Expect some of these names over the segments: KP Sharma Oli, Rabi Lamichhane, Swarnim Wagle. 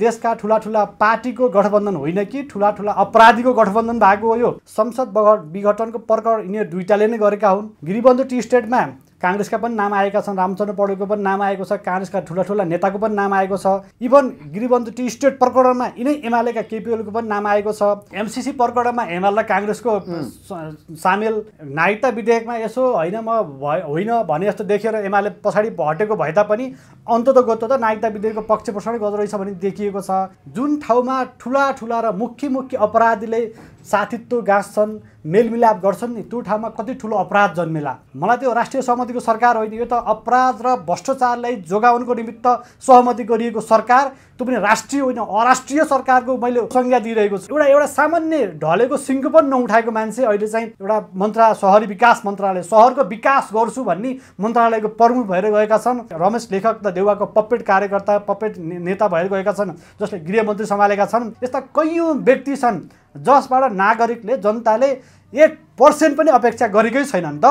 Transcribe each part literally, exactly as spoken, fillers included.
देश का ठूला ठूला पार्टी को गठबंधन होइन कि ठूला ठूला अपराधी को गठबंधन भएको हो यो संसद विघटन को प्रकार यिनीहरु दुईटाले नै गरेका हुन्। गिरिबन्धु टी स्टेट में कांग्रेस का पनि नाम आएका छन्, रामचन्द्र पौडेल को पनि नाम आएको छ, कांग्रेस का ठूला ठूला नेता को पनि नाम आएको छ। इवन गिरिबन्धु टी स्टेट प्रकरण में यिनै एमाले का केपी ओली को पनि नाम आएको छ। एमसीसी प्रकरण में एमाले कांग्रेस को सामेल नागरिकता विधेयक में यसो हैन म होइन भने जस्तो देखेर एमाले पछाडी हटेको भए तापनि अन्तत गत्तो त नागरिकता विधेयक को पक्षपोषण गर्दै छ भनी देखिएको छ। जुन ठाउँमा ठूला ठूला र मुख्य मुख्य अपराधीले साथीत्व गास्छन्, मेलमिलाप गर्छन् नि त्यो ठाउँमा कति ठूलो अपराध जन्मेला। मलाई त्यो राष्ट्रिय सहमतिको सरकार होइन, यो त अपराध र भ्रष्टाचारलाई जोगाउनको निमित्त सहमति गरिएको सरकार, त्यो पनि राष्ट्रिय होइन अराष्ट्रिय सरकारको मैले संज्ञा दिइरहेको छु। एउटा एउटा सामान्य ढलेको सिंको पनि नउठाएको मान्छे अहिले चाहिँ एउटा मन्त्रा शहरी विकास मन्त्रालय शहरको विकास गर्छु भन्ने मन्त्रालयको प्रमुख भएर गएका छन्। रमेश लेखक त देउवाको पपेट कार्यकर्ता पपेट नेता भएर गएका छन्, जसले गृहमन्त्री सम्हालेका छन्। यस्ता कयौं व्यक्ति छन् जसबाट नागरिकले जनताले एक पर्सेंट पनि अपेक्षा गरेकै छैनन् त।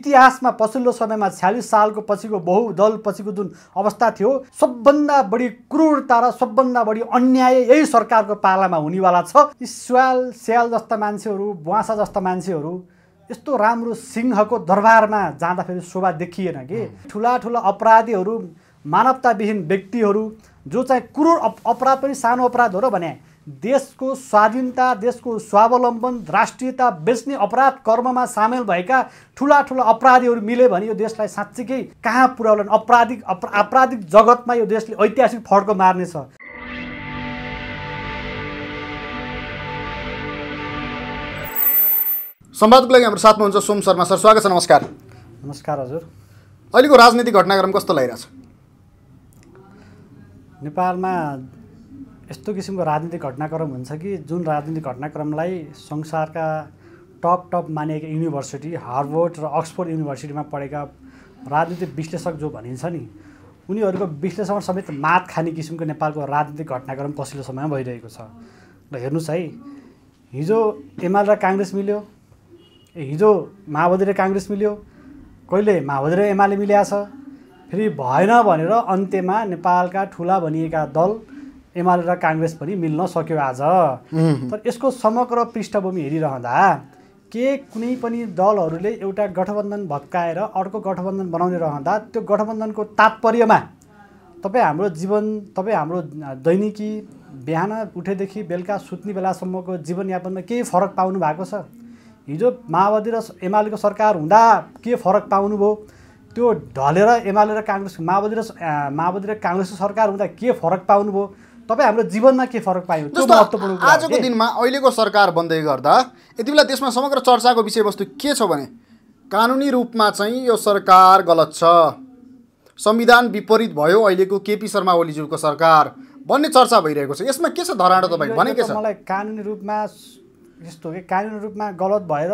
इतिहासमा पछिल्लो समयमा छयालिस सालको पछिको बहुदल पछिको जुन अवस्था थियो सबभन्दा बढी क्रूरता र सबभन्दा बढी अन्याय यही सरकारको पालामा हुनेवाला छ। स्याल स्याल जस्ता मान्छेहरू, बुवासा जस्ता मान्छेहरू यस्तो राम्रो सिंहको दरबारमा जाँदा फेरि शोभा देखिएन कि। ठूला ठूला अपराधीहरू, मानवताविहीन व्यक्तिहरू जो चाहिँ क्रूर अपराध पनि सानो अपराध हो र भने देश को स्वाधीनता, देश को स्वावलंबन, राष्ट्रियता बेच्ने अपराध कर्म में सामेल भएका ठूला ठूला अपराधी मिले भने यो देशलाई साच्चै कहाँ पुर्याउन। अपराधिक आपराधिक जगत में यो देशले ऐतिहासिक फड्को मार्ने। संवादको लागि हाम्रो साथमा हुनुहुन्छ सोम शर्मा सर, स्वागत छ। नमस्कार। नमस्कार हजुर। अहिलेको राजनीतिक घटनाक्रम कस्तो लागिरहेछ? नेपालमा यस्तो किसिमको राजनीतिक घटनाक्रम हुन्छ कि जुन राजनीतिक घटनाक्रमलाई संसारका टप टप मानिएका युनिभर्सिटी हार्वर्ड र अक्सफोर्ड युनिभर्सिटीमा पढेका राजनीतिक विश्लेषक जो भनिन्छ नि उनीहरूको विश्लेषण समेत मात खाने किसिमको नेपालको राजनीतिक घटनाक्रम पछिल्लो समयमा भइरहेको छ। र हेर्नुहोस् है, हिजो एमाले र काङ्ग्रेस मिल्यो, हिजो माओवादी र काङ्ग्रेस मिल्यो, कहिले माओवादी र एमाले मिलेको छ, फेरि भएन भनेर अन्त्यमा नेपालका ठुला भनिएका दल एमाले र कांग्रेस पनि मिल्न सक्यो आज। तर यसको समग्र पृष्ठभूमि हेरिरहँदा के कुनै पनि दलहरूले एउटा गठबन्धन भत्काएर अर्को गठबन्धन बनाउने रहँदा त्यो गठबन्धनको तात्पर्यमा तपाई हाम्रो जीवन, तपाई हाम्रो दैनिकी बिहान उठेदेखि बेलुका सुत्ने बेलासम्मको जीवनयापनमा केही फरक पाउनु भएको छ? हिजो माओवादी र एमालेको सरकार हुँदा के फरक पाउनुभयो? त्यो ढलेर एमाले र कांग्रेस माओवादी र माओवादी र कांग्रेसको सरकार हुँदा के फरक पाउनुभयो? तपाईं हाम्रो जीवनमा के फरक पायो? आजको दिनमा अहिलेको सरकार बन्दै गर्दा यति बेला देशमा समग्र चर्चाको विषयवस्तु के छ भने कानुनी रूपमा चाहिँ यो सरकार गलत छ, संविधान विपरीत भयो अहिलेको केपी शर्मा ओलीज्यूको सरकार भन्ने चर्चा भइरहेको छ। यसमा के छ धराडो तपाईँ भने के छ? मलाई कानुनी रूपमा यस्तो के कानुनी रूपमा गलत भएर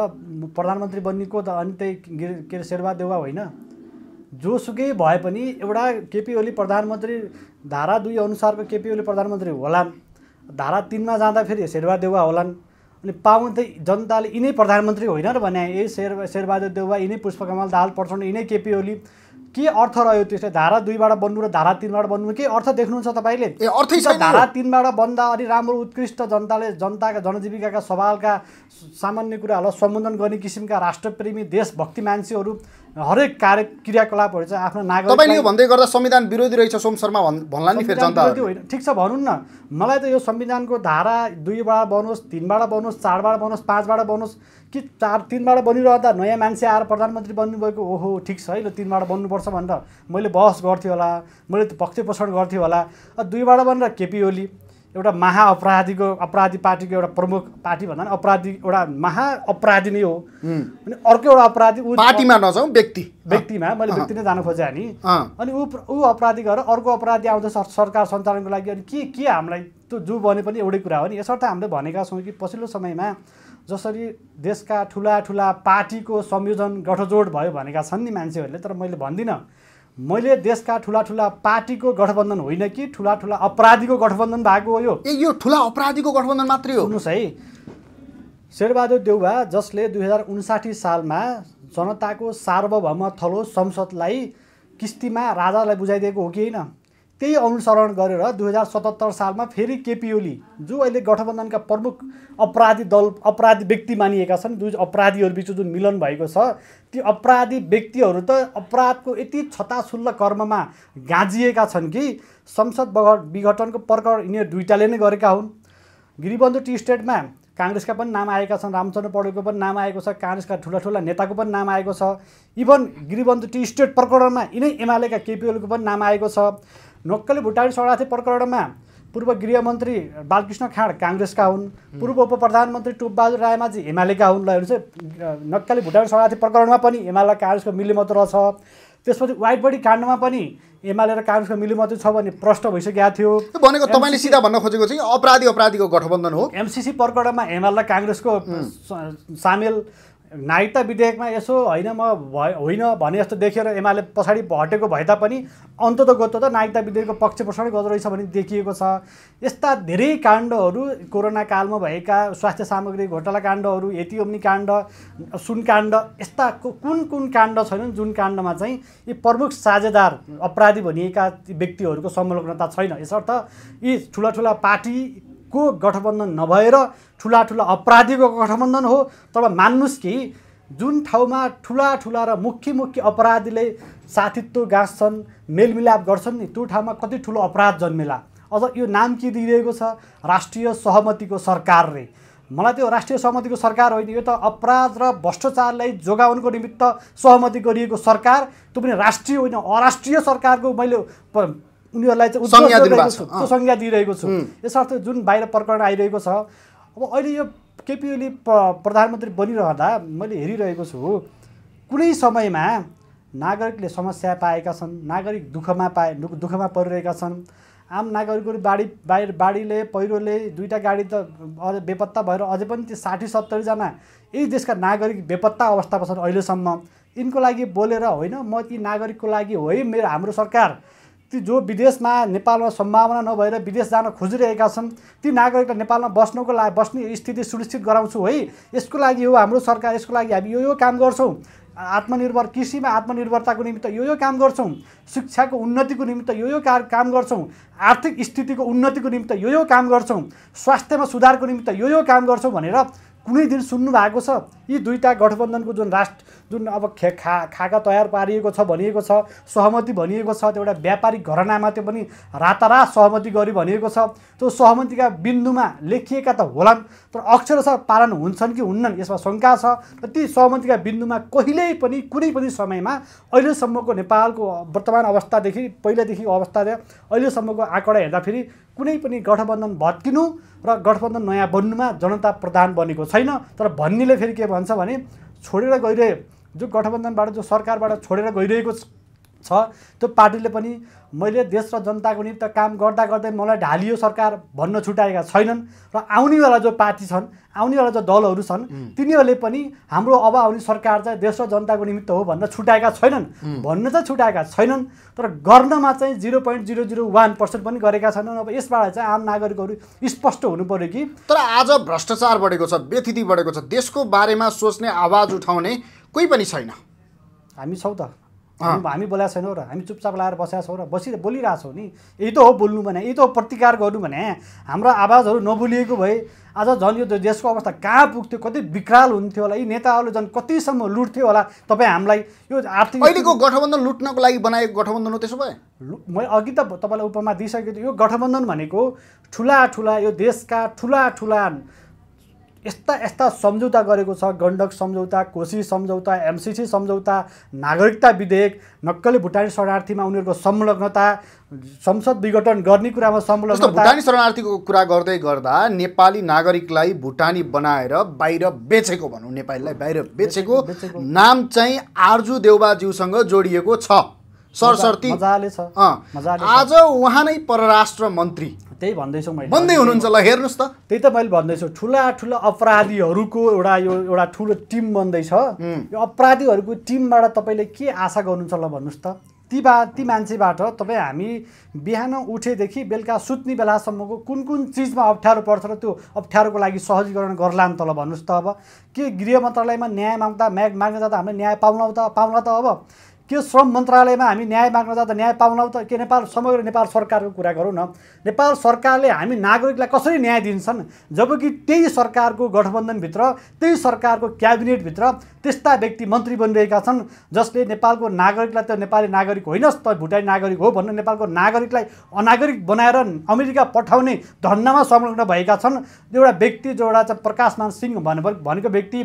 प्रधानमन्त्री बन्नेको त अनि त्यही के शेरबहादुर देउवा होइन, जोसुकै भए पनि एउटा केपी ओली प्रधानमन्त्री धारा दुई अनुसारको केपी ओली प्रधानमन्त्री होलान्, धारा तीन में जाँदा फेरि शेरबहादुर देउवा होलान्। अनि पाउँदै जनताले यिनै प्रधानमन्त्री होइन र भने यही शेर शेरबहादुर देउवा यिनै पुष्पकमल दाहाल प्रचण्ड यिनै केपी ओली के अर्थ रह्यो त्यसले? धारा दुईबाट बन्नु र धारा तीनबाट बन्नु के अर्थ देख्नुहुन्छ तपाईले? धारा तीनबाट बन्दा अनि राम्रो उत्कृष्ट जनताले जनताका जनजीविकाका सवालका सामान्य कुराहरूलाई सम्बोधन गर्ने किसिमका राष्ट्रप्रेमी देशभक्ति मान्छेहरू हरेक कार्य क्रियाकलापहरू चाहिँ आफ्नो नागरिक तपाईले यो भन्दै गर्दा संविधान विरोधी रहेछ सोम शर्मा भन्ला नि फेरि जनता ठीक छ भन्नु न। मलाई त यो संविधानको धारा दुईबाट बनोस्, तीनबाट बनोस्, चारबाट बनोस्, पाँचबाट बनोस् कि चार तीनबाट बनिरहँदा नयाँ मान्छे आएर प्रधानमन्त्री बन्नुभएको ओहो ठिक छ है ल तीनबाट बन्नुपर्छ भनेर मैले बहस गर्थेँ होला, मैले त्यो पक्षपोषण गर्थेँ होला। दुईबाट बनेर केपी ओली एउटा महाअपराधीको अपराधी पार्टीको एउटा प्रमुख पार्टी भन्दा पनि अपराधी एउटा महाअपराधी नै हो। अनि अर्को एउटा अपराधी ऊ पार्टीमा नजाउँ व्यक्ति व्यक्तिमा मैले व्यक्ति नै जान खोजेँ नि। अनि ऊ ऊ अपराधी गरेर अर्को अपराधी आउँदा सरकार सञ्चालनको लागि अनि के के हामीलाई त्यो जो बने पनि एउटै कुरा हो नि। यसर्थ हामीले भनेका छौँ कि पछिल्लो समयमा जसरी देशका ठूला ठूला पार्टीको संयोजन गठजोड भयो भनेका छन् नि मान्छेहरूले, तर मैले भन्दिनँ मैले देशका ठूला ठूला पार्टीको गठबन्धन होइन कि ठूला ठूला अपराधीको गठबन्धन भएको हो यो। ए यो ठूला अपराधीको गठबन्धन मात्रै हो। सुन्नुहोस् है, शेरबहादुर देउवा जसले दुई हजार उन्साठी सालमा जनताको सार्वभौम थलो संसदलाई किस्तीमा राजालाई बुझाइदिएको हो कि होइन, त्यही अनुसरण गरेर दुई हजार सतहत्तर सालमा फेरि केपी ओली जो अहिले गठबन्धनका प्रमुख अपराधी दल अपराधी व्यक्ति मानिएका छन् दुई अपराधीहरुबीच जुन मिलन भएको छ ती अपराधी व्यक्तिहरु त अपराधको यति छताछुल्ल कर्ममा गाजिएका छन् कि संसद विघटनको प्रकार यिनीहरु दुईटाले नै गरेका हुन्। गिरिबन्धु टी स्टेटमा कांग्रेसका पनि नाम आएका छन्, रामचन्द्र पौडेलको पनि नाम आएको छ, कांग्रेसका ठूला ठूला नेताको पनि नाम आएको छ, इभन गिरिबन्धु टी स्टेट प्रकरणमा यिनै एमालेका केपी ओलीको पनि नाम आएको छ। नक्कली भुटानी शरणार्थी प्रकरणमा पूर्व गृहमन्त्री बालकृष्ण खाँड कांग्रेसका हुन्, पूर्व उप प्रधानमन्त्री टोपबहादुर रायमाझी एमालेका हुन्। ल हेर्नुहोस् नक्कली भुटानी शरणार्थी प्रकरणमा पनि एमाले र कांग्रेसको मिलीमत रहेछ। त्यसपछि वाइट बडी काण्डमा पनि एमाले र कांग्रेसको मिलीमत छ भन्ने प्रश्न भइसकेको थियो। भनेको तपाईले सिधा भन्न खोजेको चाहिँ अपराधी अपराधीको गठबन्धन हो। एमसीसी प्रकरणमा एमाले र कांग्रेसको सामेल नागरिकता विधेयकमा यसो हैन म होइन भने जस्तो देखेर एमाले पछाडी हटेको भए तापनि अन्ततगत त नागरिकता विधेयकको पक्षपोषण गर्दैछ भन्ने देखिएको छ। यस्ता धेरै काण्डहरू कोरोना कालमा भएका स्वास्थ्य सामग्री घोटाला काण्डहरू, एटिओम्नी काण्ड, सुन काण्ड, यस्ता कुन कुन काण्ड छैनन् जुन काण्डमा चाहिँ यी प्रमुख साझेदार अपराधी भनिएका व्यक्तिहरूको संलग्नता छैन। यसर्थ यी ठूला ठूला पार्टी को गठबन्धन नभएर ठूला ठूला अपराधी को गठबन्धन हो। तब मान्नुस् कि जुन ठाउँमा ठूला ठूला र मुख्य मुख्य अपराधीले साथीत्व गाँच्छन्, मेलमिलाप गर्छन्, त्यो ठाउँमा कति ठूलो अपराध जन्मेला। अझ यो नाम के दिइरहेको छ राष्ट्रिय सहमतिको सरकार रे। मलाई त्यो राष्ट्रिय सहमतिको सरकार होइन, यो त अपराध र भ्रष्टाचारलाई जोगाउनको निमित्त सहमति गरिएको सरकार, त्यो पनि राष्ट्रिय होइन अराष्ट्रिय सरकारको मैले उनीहरुलाई चाहिँ संज्ञा दिइरहेको छु, त्यो संज्ञा दिइरहेको छु। यसर्थ जुन बाहिर प्रकरण आइरहेको छ, अब अहिले यो केपी ओली प्रधानमन्त्री बनिरहँदा मैले हेरिरहेको छु कुनै समयमा नागरिकले समस्या पाएका छन्, नागरिक दुःखमा पाए दुःखमा परिरहेका छन्, आम नागरिकहरु बाढी बाहिर बाढीले पहिरोले दुईटा गाडी त अझ बेपत्ता भएर अझै पनि त्यो साठी सत्तरी जना यही देशका नागरिक बेपत्ता अवस्थामा छन् अहिलेसम्म। इनको लागि बोलेर होइन म यी नागरिकको लागि होइ मेरो हाम्रो सरकार ती जो विदेशमा नेपालमा सम्भावना नभएर विदेश जान खोजिरहेका छन् ती नागरिकलाई नेपालमा बस्नको लागि बस्ने स्थिति सुनिश्चित गराउँछु है, यसको लागि हो हाम्रो सरकार, यसको लागि हामी यो यो काम गर्छौं। आत्मनिर्भर कृषिमा आत्मनिर्भरताको निमित्त यो यो काम गर्छौं, शिक्षाको उन्नतिको निमित्त यो यो काम गर्छौं, आर्थिक स्थितिको उन्नतिको निमित्त यो यो काम गर्छौं, स्वास्थ्यमा सुधारको निमित्त यो यो काम गर्छौं भनेर कुनै दिन सुन्नु भएको छ। यी दुईटा गठबन्धनको जुन राष्ट्र जुन अब खे खा खाका तयार पारिएको छ भनिएको छ, सहमति भनिएको छ, त्यो एउटा व्यापारिक घरानामा त्यो पनि रातारात सहमति गरी भनिएको छ, त्यो सहमतिका बिन्दुमा लेखिएका त होलान् तर अक्षरशः पालन हुन्छन् कि हुन्नन् यसमा शंका छ। ती सहमतिका बिन्दुमा कहिल्यै पनि कुनै पनि समयमा अहिलेसम्मको नेपालको वर्तमान अवस्थादेखि पहिलादेखि अवस्था र अहिलेसम्मको आँकडा हेर्दाखेरि कुनै पनि गठबन्धन भत्किनु र गठबन्धन नयाँ बन्नुमा जनता प्रधान बनेको छैन। तर भन्नेले फेरि के भन्छ भने छोडेर गइरहे जो गठबन्धनबाट जो सरकारबाट छोडेर गइरहेको छ त्यो पार्टीले पनि मैले देश र जनताको निमित्त काम गर्दा गर्दै मलाई ढालियो सरकार भन्न छुटाएका छैनन् र आउनेवाला जो पार्टी छन् आउनेवाला जो दलहरू छन् तिनीहरूले पनि हाम्रो अब आउने सरकार चाहिँ देश र जनताको निमित्त हो भन्न छुटाएका छैनन्, भन्न चाहिँ छुटाएका छैनन् तर गर्नमा चाहिँ zero point zero zero one percent पनि गरेका छैनन्। अब यसबाट चाहिँ आम नागरिकहरू स्पष्ट हुनु पर्यो कि तर आज भ्रष्टाचार बढेको छ, व्यथिति बढेको छ, देशको बारेमा सोच्ने आवाज उठाउने कोही पनि छैन। हामी छौँ त हामी बोलेका छैनौँ र हामी चुपचाप लाएर बसेका छौँ र बसि बोलिरहेछौँ नि। यही त हो बोल्नु भने, यही त हो प्रतिकार गर्नु भने। हाम्रो आवाजहरू नबोलिएको भए आज झन् यो देशको अवस्था कहाँ पुग्थ्यो, कति विकराल हुन्थ्यो होला, यी नेताहरूले झन् कतिसम्म लुट्थ्यो होला। तपाईँ हामीलाई यो आर्थिक अहिलेको गठबन्धन लुट्नको लागि बनाएको गठबन्धन हो। त्यसो भए मैले अघि त तपाईँलाई उपमा दिइसकेको थिएँ, यो गठबन्धन भनेको ठुला ठुला यो देशका ठुला ठुला यस्ता यस्ता सम्झौता गरेको छ, गण्डक सम्झौता, कोशी सम्झौता, एमसीसी सम्झौता, नागरिकता विधेयक, नक्कली भुटानी शरणार्थीमा उनीहरूको संलग्नता, संसद विघटन गर्ने कुरामा संलग्नता। भुटानी शरणार्थीको कुरा गर्दै गर्दा नेपाली नागरिकलाई भुटानी बनाएर बाहिर बेचेको भनौँ, नेपालीलाई बाहिर बेचेको नाम चाहिँ आर्जु देउबाज्यूसँग जोडिएको छ सरसर्ती। मजाले छ आज उहाँ नै परराष्ट्र मन्त्री त्यही भन्दैछु मैले भन्दै हुनुहुन्छ। ल हेर्नुस् त त्यही त मैले भन्दैछु ठुला ठुला अपराधीहरूको एउटा यो एउटा ठुलो टिम बन्दैछ। यो अपराधीहरूको टिमबाट तपाईँले के आशा गर्नुहुन्छ ल भन्नुहोस् त। ती बा ती मान्छेबाट तपाईँ हामी बिहान उठेदेखि बेलुका सुत्ने बेलासम्मको कुन कुन चिजमा अप्ठ्यारो पर्छ र त्यो अप्ठ्यारोको लागि सहजीकरण गर्ला नि त ल भन्नुहोस् त। अब के गृह मन्त्रालयमा न्याय माग्दा माग्न जाँदा हामीले न्याय पाउन त पाउन त अब त्यो श्रम मन्त्रालयमा हामी न्याय माग्न जाँदा न्याय पाउनौ त के नेपाल समग्र नेपाल सरकारको कुरा गरौँ न, नेपाल सरकारले हामी नागरिकलाई कसरी न्याय दिन्छन् जबकि त्यही सरकारको गठबन्धन भित्र त्यही सरकारको क्याबिनेट भित्र त्यस्ता व्यक्ति मन्त्री बनिरहेका छन् जसले नेपालको नागरिकलाई त नेपाली नागरिक होइन त भुटानी नागरिक हो भन्ने नेपालको नागरिकलाई अनागरिक बनाएर अमेरिका पठाउने धन्दामा संलग्न भएका छन्। एउटा व्यक्ति जो एउटा चाहिँ प्रकाशमान सिंह भनेको व्यक्ति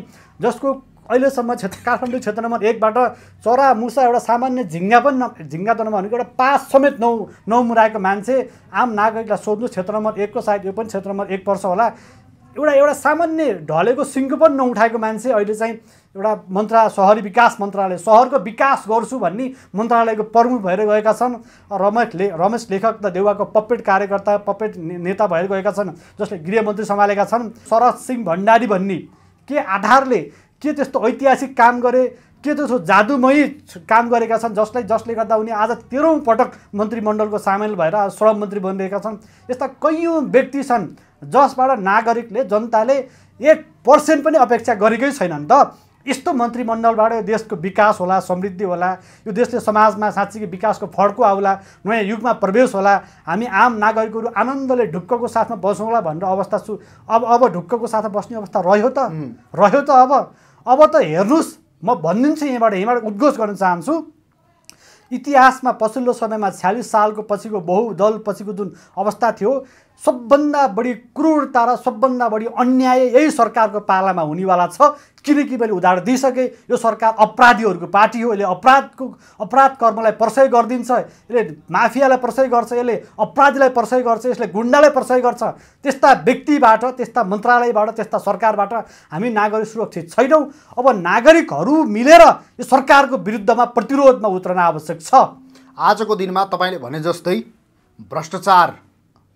जसको अहिलेसम्म क्षेत्र काठमाडौँ क्षेत्र नम्बर एक बाट चरा मुसा एउटा सामान्य झिङ्गा पनि न झिङ्गा त नभनेको एउटा पास समेत नौ नौ मुराएको मान्छे आम नागरिकलाई सोध्नु क्षेत्र नम्बर एक को सायद यो पनि क्षेत्र नम्बर एक पर्छ होला, एउटा एउटा सामान्य ढलेको सिंहको पनि नउठाएको मान्छे अहिले चाहिँ एउटा मन्त्रा सहरी विकास मन्त्रालय सहरको विकास गर्छु भन्ने मन्त्रालयको प्रमुख भएर गएका छन्। रमेश ले रमेश लेखक त देउवाको पपेट कार्यकर्ता पपेट नेता भएर गएका छन् जसले गृहमन्त्री सम्हालेका छन्। शरद सिंह भण्डारी भन्ने के आधारले के त्यस्तो ऐतिहासिक काम गरे के त्यस्तो जादुमयी काम गरेका छन् जसलाई जसले गर्दा उनी आज तेह्रौं पटक मन्त्रीमण्डलको सामेल भएर श्रम मन्त्री बनिरहेका छन्। यस्ता कैयौं व्यक्ति छन् जसबाट नागरिकले जनताले एक पर्सेंट पनि अपेक्षा गरेकै छैनन् त। यस्तो मन्त्रीमण्डलबाट देशको विकास होला, समृद्धि होला, यो देशले समाजमा साँच्चै विकासको फड्को आउला, नयाँ युगमा प्रवेश होला, हामी आम नागरिकहरू आनन्दले ढुक्कको साथमा बसौँला भनेर अवस्था छु। अब अब ढुक्कको साथमा बस्ने अवस्था रह्यो त रह्यो त अब अब त हेर्नुस् म भन्दिन्छु यहाँबाट यहाँबाट उद्घोष गर्न चाहन्छु। इतिहासमा पछिल्लो समयमा छयालिस सालको पछिको बहुदल पछिको जुन अवस्था थियो सबभन्दा बढी क्रूरता र सबभन्दा बढी अन्याय यही सरकारको पालामा हुनेवाला छ, किनकि मैले उदाहरण दिइसकेँ। यो सरकार अपराधीहरूको पार्टी हो, यसले अपराधको अपराध कर्मलाई प्रशय गरिदिन्छ, यसले माफियालाई प्रशय गर्छ, यसले अपराधीलाई प्रशय गर्छ, यसले गुण्डालाई प्रशय गर्छ। त्यस्ता व्यक्तिबाट त्यस्ता मन्त्रालयबाट त्यस्ता सरकारबाट हामी नागरिक सुरक्षित छैनौँ। अब नागरिकहरू मिलेर यो सरकारको विरुद्धमा प्रतिरोधमा उत्रन आवश्यक छ। आजको दिनमा तपाईले भने जस्तै भ्रष्टाचार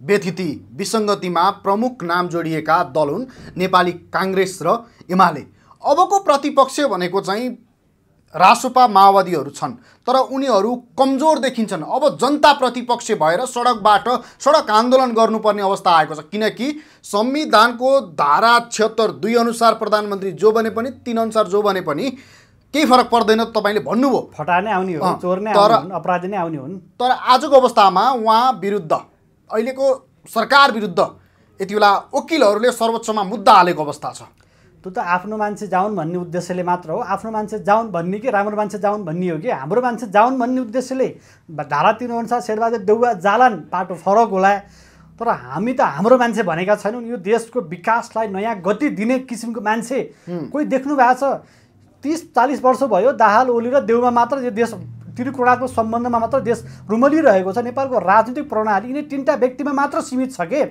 व्यतिथि विसङ्गतिमा प्रमुख नाम जोडिएका दल हुन् नेपाली कांग्रेस र एमाले। अबको प्रतिपक्ष भनेको चाहिँ रासोपा माओवादीहरू छन् तर उनीहरू कमजोर देखिन्छन्। अब जनता प्रतिपक्ष भएर सडकबाट सडक आन्दोलन गर्नुपर्ने अवस्था आएको छ, किनकि संविधानको धारा छिहत्तर दुई अनुसार प्रधानमन्त्री जो बने पनि तीन अनुसार जो बने पनि केही फरक पर्दैन। तपाईले भन्नुभयो फटा नै आउने हो, चोर नै आउने हुन्, अपराधी नै आउने हुन्, तर आजको अवस्थामा उहाँ विरुद्ध अहिलेको सरकार विरुद्ध यति बेला वकिलहरूले सर्वोच्चमा मुद्दा हालेको अवस्था छ। त्यो त आफ्नो मान्छे जाउन् भन्ने उद्देश्यले मात्र हो, आफ्नो मान्छे जाउन् भन्ने कि राम्रो मान्छे जाउन् भन्ने हो कि हाम्रो मान्छे जाउन् भन्ने उद्देश्यले धारा तीन अनुसार शेरबहादुर देउवा जालान पाटो फरक होला, तर हामी त हाम्रो मान्छे भनेका छैनौँ। यो देशको विकासलाई नयाँ गति दिने किसिमको मान्छे कोही देख्नु भएको छ? तीस चालीस वर्ष भयो दाहाल ओली र देउवा मात्र यो देश त्रिकोणात्मक सम्बन्धमा मात्र देश रुमलिरहेको छ। नेपालको राजनीतिक प्रणाली यिनै तीनटा व्यक्तिमा मात्र सीमित छ के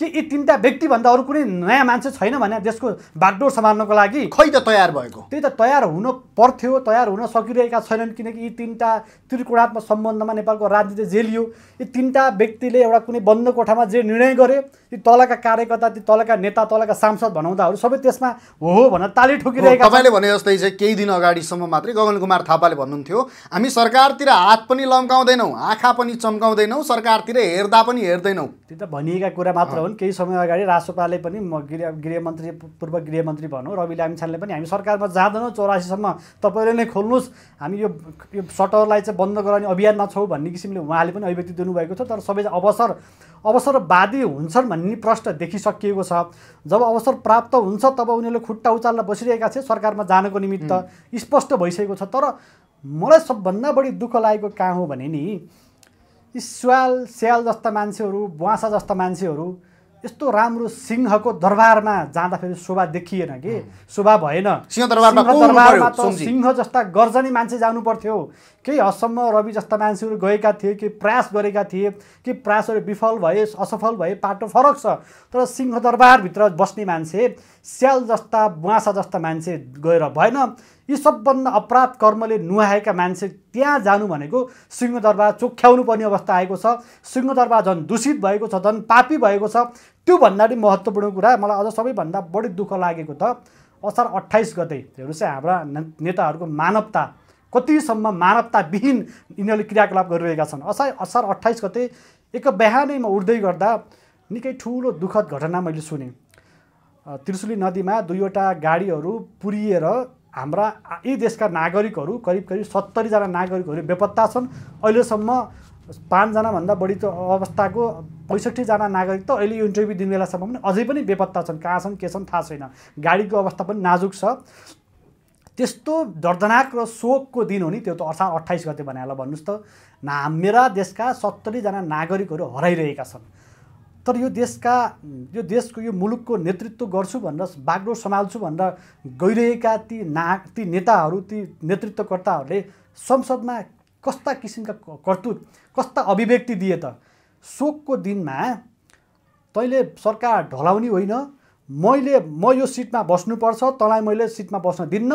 कि यी तीनटा व्यक्तिभन्दा अरू कुनै नयाँ मान्छे छैन भने देशको बागडोर सम्हाल्नको लागि खै त तयार भएको त्यही त तयार हुन पर्थ्यो, तयार हुन सकिरहेका छैनन्, किनकि यी तीनटा त्रिकोणात्मक सम्बन्धमा नेपालको राजनीति जेलियो। यी तीनटा व्यक्तिले एउटा कुनै बन्द कोठामा जे निर्णय गरे ती तलका कार्यकर्ता ती तलका नेता तलका सांसद भनाउँदाहरू सबै त्यसमा हो हो भनेर ताली ठोकिरहेका। तपाईँले भने जस्तै चाहिँ केही दिन अगाडिसम्म मात्रै गगन कुमार थापाले भन्नुहुन्थ्यो हामी सरकारतिर हात पनि लम्काउँदैनौँ, आँखा पनि चम्काउँदैनौँ, सरकारतिर हेर्दा पनि हेर्दैनौँ। त्यो त भनिएका कुरा मात्र हो। केही समय अगाडि रासोपाले पनि गृह गृहमन्त्री पूर्व गृहमन्त्री भनौँ रवि लामिछानेले पनि हामी सरकारमा जाँदैनौँ, चौरासीसम्म तपाईँले नै खोल्नुहोस्, हामी यो यो सटरलाई चाहिँ बन्द गराउने अभियानमा छौँ भन्ने किसिमले उहाँले पनि अभिव्यक्ति दिनुभएको छ। तर सबै अवसर अवसरवादी हुन्छन् भन्ने प्रश्न देखिसकिएको छ। जब अवसर प्राप्त हुन्छ तब उनीहरूले खुट्टा उचाल्न बसिरहेका छन् सरकारमा जानको निमित्त, स्पष्ट भइसकेको छ। तर मलाई सबभन्दा बढी दुःख लागेको कहाँ हो भने नि स्याल स्याल जस्ता मान्छेहरू बुवासा जस्ता मान्छेहरू यस्तो राम्रो सिंहको दरबारमा जाँदाखेरि शोभा देखिएन कि शोभा भएन। सिंह दरबारमा त सिंह जस्ता गर्जनी मान्छे जानु पर्थ्यो। केही हदसम्म रवि जस्ता मान्छेहरू गएका थिए, केही प्रयास गरेका थिए, केही प्रयासहरू विफल भए असफल भए, पाटो फरक छ। तर सिंह दरबारभित्र बस्ने मान्छे स्याल जस्ता बुवासा जस्ता मान्छे गएर भएन। यी सबभन्दा अपराध कर्मले नुहाएका मान्छे त्यहाँ जानु भनेको सिंहदरबार चोख्याउनु पर्ने अवस्था आएको छ। सिंहदरबार झन् दूषित भएको छ, झन् पापी भएको छ। त्यो भन्दा पनि महत्त्वपूर्ण कुरा मलाई अझ सबैभन्दा बढी दुःख लागेको त असार अट्ठाइस गते हेर्नुहोस् हाम्रा नेताहरूको मानवता कतिसम्म मानवताविहीन यिनीहरूले क्रियाकलाप गरिरहेका छन्। असार असार अट्ठाइस गते एक बिहानै म उठ्दै गर्दा निकै ठुलो दुःखद घटना मैले सुने। त्रिशुली नदीमा दुईवटा गाडीहरू पुरिएर हाम्रा यी देशका नागरिकहरू करिब करिब सत्तरी जना नागरिकहरू बेपत्ता छन्। अहिलेसम्म पाँच जना भन्दा बढी त अवस्थाको पैंसठी जना नागरिक त अहिले यो इन्टरभ्यु दिने बेलासम्म पनि अझै पनि बेपत्ता छन्। कहाँ छन् के छन् थाहा छैन। गाडीको अवस्था पनि नाजुक छ। त्यस्तो दर्दनाक र शोकको दिन हो नि त्यो त असार अट्ठाइस गते भने होला। भन्नुस् त हाम्रा देशका सत्तरी जना नागरिकहरू हराइरहेका छन्। तर यो देशका यो देशको यो मुलुकको नेतृत्व गर्छु भनेर बागडोर सम्हाल्छु भनेर गइरहेका ती ना ती नेताहरू ती नेतृत्वकर्ताहरूले संसदमा कस्ता किसिमका करतूत कस्ता अभिव्यक्ति दिए त। शोकको दिनमा तैले सरकार ढलाउने होइन, मैले म यो सिटमा बस्नुपर्छ, तँलाई मैले सिटमा बस्न दिन्न,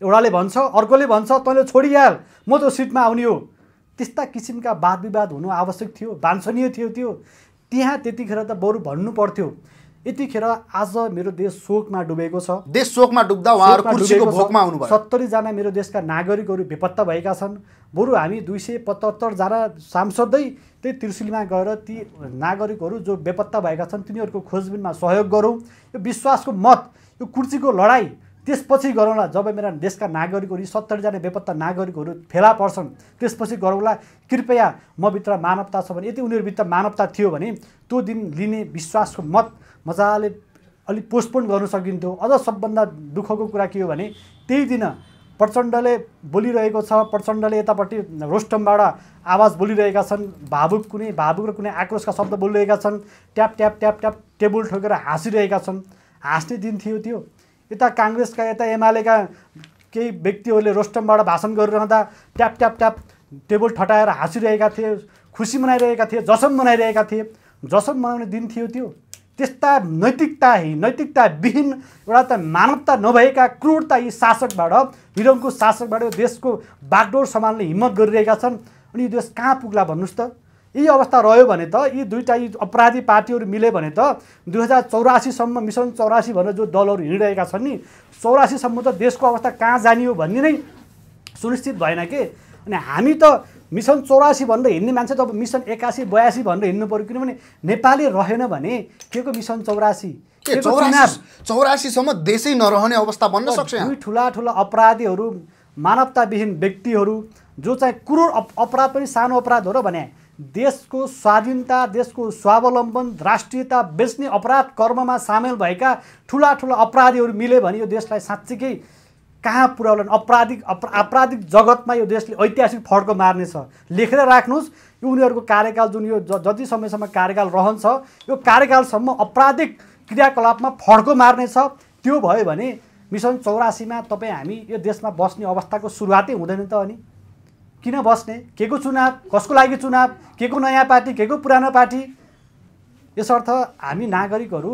एउटाले भन्छ अर्कोले भन्छ तैँले छोडिहाल म त सिटमा आउने हो। त्यस्ता किसिमका वाद विवाद हुनु आवश्यक थियो, वाञ्छनीय थियो। त्यो त्यहाँ त्यतिखेर त बरु भन्नु पर्थ्यो। यतिखेर आज मेरो देश शोकमा डुबेको छ। देश शोकमा डुब्दा उहाँहरु कुर्सीको भोकमा आउनु भयो। सत्तरी जना मेरो देशका नागरिकहरू बेपत्ता भएका छन्। बरु हामी दुई सय पचहत्तर जना सांसदै त्यही त्रिशुलीमा गएर ती नागरिकहरू जो बेपत्ता भएका छन् तिनीहरूको खोजबिनमा सहयोग गरौँ। यो विश्वासको मत यो कुर्सीको लडाई त्यसपछि गरौँला। जब मेरा देशका नागरिकहरू सत्तरी जना बेपत्ता नागरिकहरू फेला पर्छन् त्यसपछि गरौँला। कृपया म भित्र मानवता छ भने यदि उनीहरू भित्र मानवता थियो भने त्यो दिन लिने विश्वासको मत मजाले अलि पोस्टपोन गर्न सकिन्थ्यो। अझ सबभन्दा दुःखको कुरा के हो भने त्यही दिन प्रचण्डले बोलिरहेको छ, प्रचण्डले यतापट्टि रोस्टमबाट आवाज बोलिरहेका छन्, भावुक कुनै भावुक र कुनै आक्रोशका शब्द बोलिरहेका छन्, tap tap tap tap table ठोकेर हाँसिरहेका छन्। हाँस्ने दिन थियो त्यो। यता कांग्रेसका यता एमालेका केही व्यक्तिहरूले रोस्टमबाट भाषण गरिरहँदा ट्याप ट्याप ट्याप टेबल ठटाएर हाँसिरहेका थिए, खुसी मनाइरहेका थिए, जश्न मनाइरहेका थिए। जश्न मनाउने दिन थियो त्यो। त्यस्ता नैतिकता नैतिकता विहीन एउटा त मानवता नभएका क्रूरता यी शासकबाट विरङ्को शासकबाट यो देशको बागडोर सम्हाल्ने हिम्मत गरिरहेका छन्। अनि यो देश कहाँ पुग्ला भन्नुस् त। यी अवस्था रह्यो भने त यी दुईटा यी अपराधी पार्टीहरू मिले भने त दुई हजार चौरासीसम्म मिसन चौरासी भनेर जो दलहरू हिँडिरहेका छन् नि चौरासीसम्म त देशको अवस्था कहाँ जाने हो भन्ने नै सुनिश्चित भएन के। अनि हामी त मिसन चौरासी भनेर हिँड्ने मान्छे त अब मिसन एकासी बयासी भनेर हिँड्नु पऱ्यो। किनभने नेपाली रहेन भने के को मिसन चौरासी के को चौरासीसम्म देशै नरहने अवस्था बन्न सक्छ। दुई ठुला ठुला अपराधीहरू मानवताविहीन व्यक्तिहरू जो चाहिँ क्रूर अपराध पनि सानो अपराध हो र भने देशको स्वाधीनता देशको स्वावलम्बन राष्ट्रियता बेच्ने अपराध कर्ममा सामेल भएका ठुला ठुला अपराधीहरू मिले भने यो देशलाई साँच्चीकै कहाँ पुर्याउलान्। अपराधिक आपराधिक जगतमा यो देशले ऐतिहासिक फड्को मार्नेछ। लेखेर राख्नुस् यो उनीहरूको कार्यकाल जुन यो जति समयसम्म कार्यकाल रहन्छ यो कार्यकालसम्म आपराधिक क्रियाकलापमा फड्को मार्नेछ। त्यो भयो भने मिसन चौरासीमा तपाईँ हामी यो देशमा बस्ने अवस्थाको सुरुवातै हुँदैन त। अनि किन बस्ने? के को चुनाव, कसको लागि चुनाव, के को नयाँ पार्टी, के को पुरानो पार्टी? यसर्थ हामी नागरिकहरू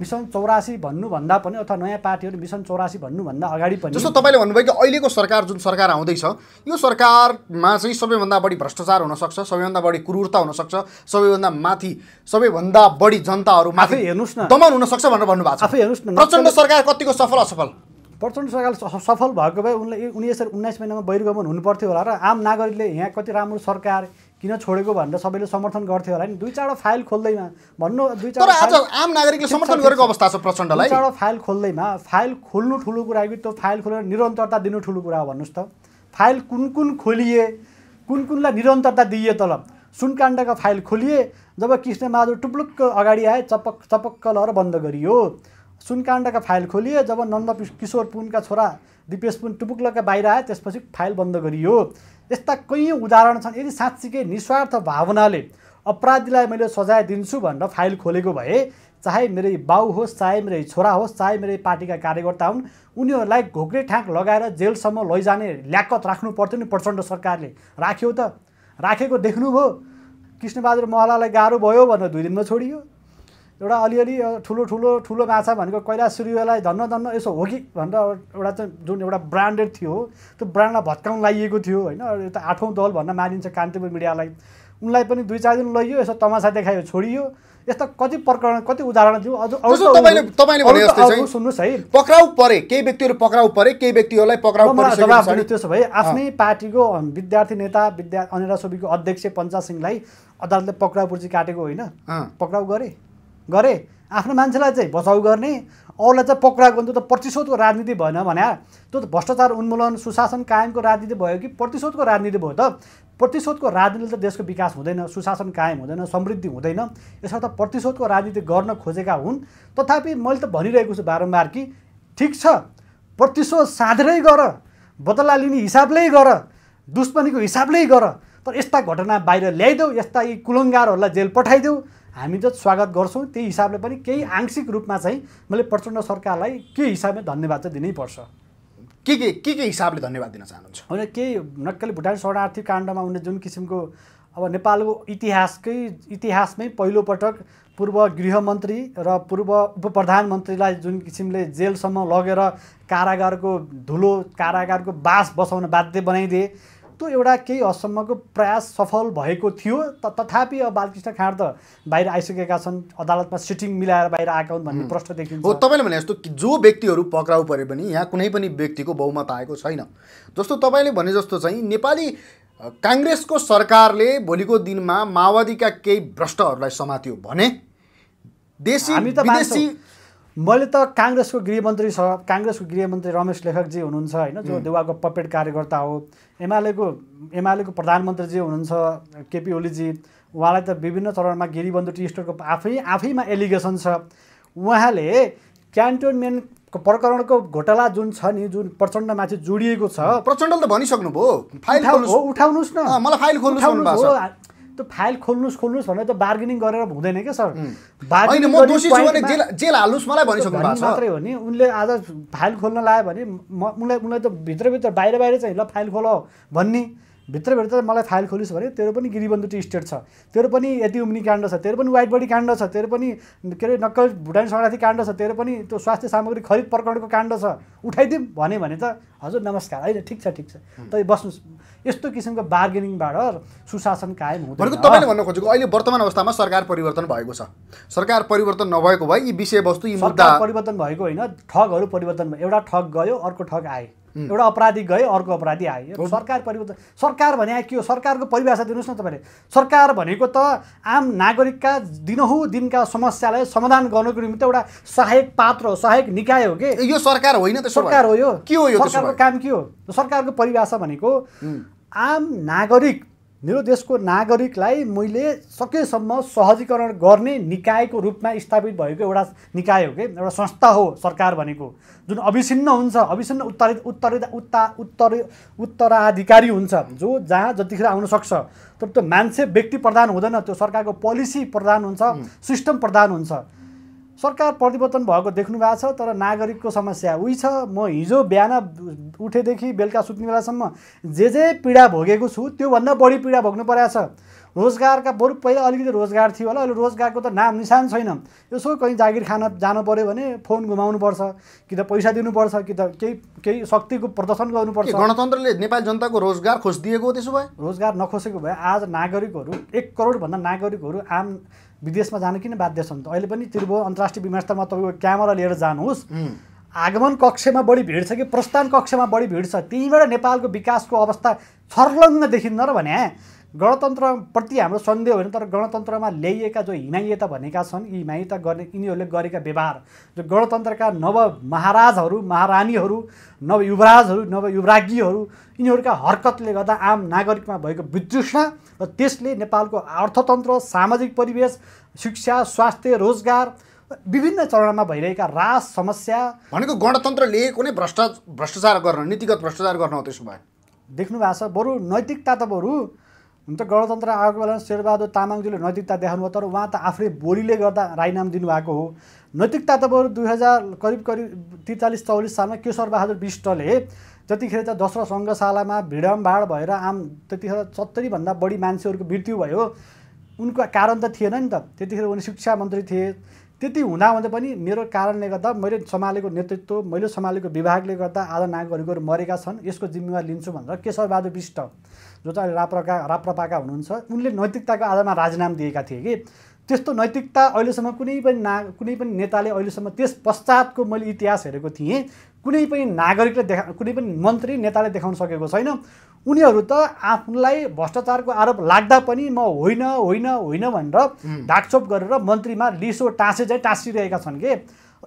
मिसन चौरासी भन्नुभन्दा पनि अथवा नयाँ पार्टीहरू मिसन चौरासी भन्नुभन्दा अगाडि पनि जस्तो तपाईँले भन्नुभयो कि अहिलेको सरकार जुन सरकार आउँदैछ यो सरकारमा चाहिँ सबैभन्दा बढी भ्रष्टाचार हुनसक्छ, सबैभन्दा बढी क्रूरता हुनसक्छ, सबैभन्दा माथि सबैभन्दा बढी जनताहरू माथि हेर्नुहोस् न दमन हुनसक्छ भनेर भन्नुभएको छ। आफै हेर्नुहोस् न प्रचण्ड सरकार कतिको सफल असफल। प्रचण्ड सरकार सफल भएको भए उनले उनी यसरी उन्नाइस महिनामा बहिर्गमन हुनुपर्थ्यो होला र आम नागरिकले यहाँ कति राम्रो सरकार किन छोडेको भनेर सबैले समर्थन गर्थ्यो होला नि। दुई चारवटा फाइल खोल्दैमा भन्नु दुई चार आज आम नागरिकले समर्थन गरेको अवस्था छ प्रचण्डलाई। दुई चारवटा फाइल खोल्दैमा फाइल खोल्नु ठुलो कुरा हो कि त्यो फाइल खोलेर निरन्तरता दिनु ठुलो कुरा हो भन्नुहोस् त। फाइल कुन कुन खोलिए, कुन कुनलाई निरन्तरता दिइए तल। सुनकाण्डका फाइल खोलिए जब कृष्णबहादुर टुप्लुक्क अगाडि आए चपक्क चपक्क लहर बन्द गरियो। सुनकाण्डका फाइल खोलिए जब नन्द किशोर पुनका छोरा दिपेश पुन टुपुक्लका बाहिर आए त्यसपछि फाइल बन्द गरियो। यस्ता कयौं उदाहरण छन्। यदि साँच्चीकै निस्वार्थ भावनाले अपराधीलाई मैले सजाय दिन्छु भनेर फाइल खोलेको भए चाहे मेरै बाउ होस्, चाहे मेरै छोरा होस्, चाहे मेरै पार्टीका कार्यकर्ता हुन्, उनीहरूलाई घोक्रे ठाक लगाएर जेलसम्म लैजाने ल्याकत राख्नु पर्थ्यो नि। प्रचण्ड सरकारले राख्यो त। राखेको देख्नुभयो। कृष्णबहादुर महलालाई गाह्रो भयो भनेर दुई दिनमा छोडियो। एउटा अलिअलि ठुलो ठुलो ठुलो माछा भनेको कैलाश सूर्यलाई धन्न धन्न यसो हो कि भनेर एउटा चाहिँ जुन एउटा ब्रान्डेड थियो त्यो ब्रान्डलाई भत्काउन लागिएको थियो होइन। यो त आठौँ दल भन्न मानिन्छ कान्तिपुर मिडियालाई। उनलाई पनि दुई चार दिन लैयो यसो तमासा देखायो छोडियो। यस्ता कति प्रकरण कति उदाहरण थियो। अझ अरू सुन्नुहोस् है पक्राउ परे केही व्यक्तिहरू पक्राउ परे केही व्यक्तिहरूलाई पक्राउ परे। त्यसो भए आफ्नै पार्टीको विद्यार्थी नेता विद्या अनिरा सोबीको अध्यक्ष पञ्चा सिंहलाई अदालतले पक्राउ पर्ची काटेको होइन, पक्राउ गरे गरे आफ्नो मान्छेलाई चाहिँ बचाउ गर्ने अरूलाई चाहिँ पक्राएको भने त्यो त प्रतिशोधको राजनीति भएन भन्या त्यो त भ्रष्टाचार उन्मूलन सुशासन कायमको राजनीति भयो कि प्रतिशोधको राजनीति भयो त। प्रतिशोधको राजनीतिले त देशको विकास हुँदैन, सुशासन कायम हुँदैन, समृद्धि हुँदैन। यसर्थ प्रतिशोधको राजनीति गर्न खोजेका हुन्। तथापि मैले त भनिरहेको छु बारम्बार कि ठीक छ प्रतिशोध साधेरै गर, बदला लिने हिसाबले गर, दुश्मनीको हिसाबले गर, तर यस्ता घटना बाहिर ल्याइदेऊ, यस्ता यी कुलंगारहरूलाई जेल पठाइदेऊ, हामी त स्वागत गर्छौं। त्यही हिसाबले पनि केही आंशिक रूपमा चाहिँ मैले प्रचण्ड सरकारलाई के हिसाबले धन्यवाद चाहिँ दिनैपर्छ। के के के के हिसाबले धन्यवाद दिन चाहनुहुन्छ? होइन केही नक्कली भुटान शरणार्थी काण्डमा उनले जुन किसिमको अब नेपालको इतिहासकै इतिहासमै पहिलो पटक पूर्व गृहमन्त्री र पूर्व उपप्रधानमन्त्रीलाई जुन किसिमले जेलसम्म लगेर कारागारको धुलो कारागारको बास बसाउन बाध्य बनाइदिए त्यो एउटा केही असम्मको प्रयास सफल भएको थियो। तथापि अब बालकृष्ण खाँड त बाहिर आइसकेका छन्, अदालतमा सिटिङ मिलाएर बाहिर आएका हुन् भन्ने प्रश्न देखिन्छ। हो तपाईले भने जस्तो जो व्यक्तिहरू पक्राउ परे पनि यहाँ कुनै पनि व्यक्तिको बहुमत आएको छैन। जस्तो तपाईले भने जस्तो चाहिँ नेपाली कांग्रेसको सरकारले भोलिको दिनमा माओवादीका केही भ्रष्टहरूलाई समात्यो भने देशी विदेशी मैले त कांग्रेसको गृहमन्त्री छ, कांग्रेसको गृहमन्त्री रमेश लेखकजी हुनुहुन्छ हैन, जो देउवाको पपेट कार्यकर्ता हो, एमालेको एमालेको प्रधानमन्त्री जी हुनुहुन्छ केपी ओलीजी, उहाँलाई त विभिन्न चरणमा गिरिबन्धु टी स्टोरको आफै आफैमा एलिगेसन छ। उहाँले क्यान्टोनमेन्ट प्रकरणको घोटाला जुन छ नि जुन प्रचण्डमाथि जोडिएको छ, प्रचण्डले त भनिसक्नु भो फाइल खोल्नुहोस्, उठाउनुस् न, मलाई फाइल खोल्नुहोस्, त्यो फाइल खोल्नुस् खोल्नुस् भनेर त बार्गेनिङ गरेर हुँदैन के सर। बार्गेनिङ म दोषी छु भने जेल जेल हाल्नुस् मलाई भनिसक्नु भएको छ मात्रै हो नि। उनले आज फाइल खोल्न लाए भने उनलाई उनलाई त भित्रभित्र बाहिर बाहिर चाहिँ ल फाइल खोलो भन्ने, भित्रभित्र त मलाई फाइल खोलिस् भने तेरो पनि गिरिबन्धु टी स्टेट छ, तेरो पनि यति उम्नी काण्ड छ, तेरो पनि वाइट बडी काण्ड छ, तेरो पनि के अरे नक्कल भुटान शरणार्थी काण्ड छ, तेरो पनि त्यो स्वास्थ्य सामग्री खरिद प्रकरणको काण्ड छ, उठाइदिउँ भन्यो भने त हजुर नमस्कार हैन ठिक छ ठिक छ त बस्नुस्। यस्तो किसिमको बार्गेनिङबाट सुशासन कायम हुँदैन भनेको तपाईले भन्न खोजेको। अहिले वर्तमान अवस्थामा सरकार परिवर्तन भएको छ, सरकार परिवर्तन नभएको भए यी विषयवस्तु यी मुद्दा परिवर्तन भएको होइन, ठगहरू परिवर्तन भयो, एउटा ठग गयो अर्को ठग आए, एउटा अपराधी गयो अर्को अपराधी आए, सरकार परिवर्तन। सरकार भने के हो? सरकारको परिभाषा दिनुस् न तपाईले। सरकार भनेको त आम नागरिकका दिनहुँ दिनका समस्यालाई समाधान गर्नको निम्ति एउटा सहायक पात्र हो, सहायक निकाय हो के। यो सरकार होइन त, सरकार हो यो, के हो यो सरकारको काम के हो? सरकारको परिभाषा भनेको आम नागरिक मेरो देशको नागरिकलाई मैले सकेसम्म सहजीकरण गर्ने निकायको रूपमा स्थापित भएको एउटा निकाय हो के, एउटा संस्था हो सरकार भनेको, जुन अविच्छिन्न हुन्छ, अविच्छिन्न उत्तरित उत्तरित उत्ता उत्तर उत्तराधिकारी हुन्छ, जो जहाँ जतिखेर आउन सक्छ। तर त्यो मान्छे व्यक्ति प्रधान हुँदैन, त्यो सरकारको पोलिसी प्रधान हुन्छ, सिस्टम प्रधान हुन्छ। सरकार परिवर्तन भएको देख्नु भएको छ तर नागरिकको समस्या उही छ। म हिजो बिहान उठेदेखि बेलुका सुत्ने बेलासम्म जे जे पीडा भोगेको छु त्योभन्दा बढी पीडा भोग्नु परेको छ। रोजगारका बरु पहिला अलिकति रोजगार थियो होला, अहिले रोजगारको त नाम निशान छैन। यसो कहीँ जागिर खान जानु पर्यो भने फोन घुमाउनुपर्छ कि त पैसा दिनुपर्छ कि त केही केही शक्तिको प्रदर्शन गर्नुपर्छ। गणतन्त्रले नेपाली जनताको रोजगार खोजिदिएको त्यसो भए, रोजगार नखोसेको भए आज नागरिकहरू एक करोडभन्दा नागरिकहरू आम विदेशमा जान किन बाध्य छन् त? अहिले पनि त्रिभुवन अन्तर्राष्ट्रिय विमानस्थलमा तपाईँको क्यामेरा लिएर जानुहोस्, आगमन कक्षमा बढी भिड छ कि प्रस्थान कक्षमा बढी भिड छ? त्यहीँबाट नेपालको विकासको अवस्था छर्लङ्ग देखिन्न र भने गणतन्त्रप्रति हाम्रो सन्देह होइन, तर गणतन्त्रमा ल्याइएका जो हिमायता भनेका छन्, यी हिमायता गर्ने यिनीहरूले गरेका व्यवहार जो गणतन्त्रका नव महाराजहरू महारानीहरू नव युवराजहरू नव युवराज्ञीहरू यिनीहरूका हरकतले गर्दा आम नागरिकमा भएको वितृष्णा र त्यसले नेपालको अर्थतन्त्र सामाजिक परिवेश शिक्षा स्वास्थ्य रोजगार विभिन्न चरणमा भइरहेका रास समस्या भनेको गणतन्त्र लिएको नै भ्रष्टाचार भ्रष्टाचार गर्न नीतिगत भ्रष्टाचार गर्न हो। त्यसो भए देख्नु भएको छ बरु नैतिकता त बरु हुन त गणतन्त्र आएको बेला शेरबहादुर तामाङजीले नैतिकता देखाउनु, तर उहाँ त आफ्नै बोलीले गर्दा राजीनामा दिनुभएको हो। नैतिकता त बरु दुई हजार करिब करिब त्रिचालिस चौलिस सालमा केशरबहादुर विष्टले जतिखेर त दोस्रो सङ्घशालामा भिडमभाड भएर आम त्यतिखेर सत्तरीभन्दा बढी मान्छेहरूको मृत्यु भयो, उनको कारण त थिएन नि त। त्यतिखेर उनी शिक्षा मन्त्री थिए, त्यति हुँदाहुँदै पनि मेरो कारणले गर्दा मैले सम्हालेको नेतृत्व मैले सम्हालेको विभागले गर्दा आधा नागरिकहरू मरेका छन्, यसको जिम्मेवार लिन्छु भनेर केशरबहादुर विष्ट जो चाहिँ राप्रका राप्रपाका हुनुहुन्छ उनले नैतिकताको आधारमा राजीनामा दिएका थिए कि त्यस्तो नैतिकता अहिलेसम्म कुनै पनि ना कुनै पनि नेताले अहिलेसम्म त्यस पश्चातको मैले इतिहास हेरेको थिएँ कुनै पनि नागरिकले देखा कुनै पनि मन्त्री नेताले देखाउन सकेको छैन। उनीहरू त आफूलाई भ्रष्टाचारको आरोप लाग्दा पनि म होइन होइन होइन भनेर ढाकछोप गरेर मन्त्रीमा लिसो टाँसे चाहिँ टाँसिरहेका छन् के।